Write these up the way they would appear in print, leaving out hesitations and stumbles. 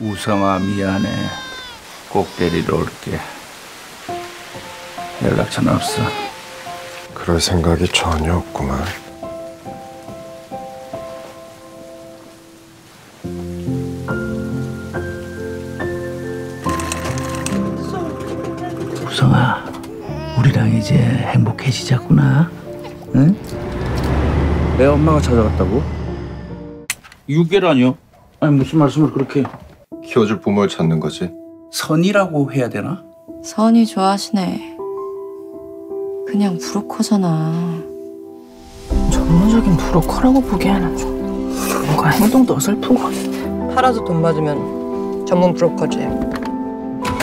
우성아 미안해. 꼭 데리러 올게. 연락처는 없어. 그럴 생각이 전혀 없구만. 우성아, 우리랑 이제 행복해지자꾸나. 응? 내 엄마가 찾아갔다고? 유괴라뇨? 아니 무슨 말씀을 그렇게. 키워줄 부모를 찾는 거지. 선이라고 해야 되나? 선이 좋아하시네. 그냥 브로커잖아. 전문적인 브로커라고 보기에는 좀 뭔가 행동도 어설프고. 팔아서 돈 받으면 전문 브로커지.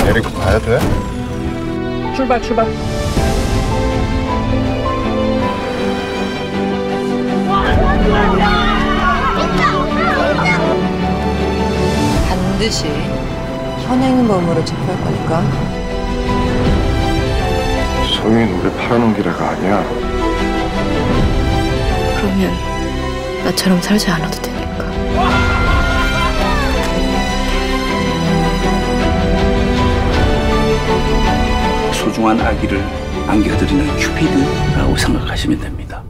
에릭 봐야 돼? 출발. 반드시 현행범으로 체포할 거니까. 소민 우리 팔아놓은 기라가 아니야. 그러면 나처럼 살지 않아도 되니까. 소중한 아기를 안겨드리는 큐피드라고 생각하시면 됩니다.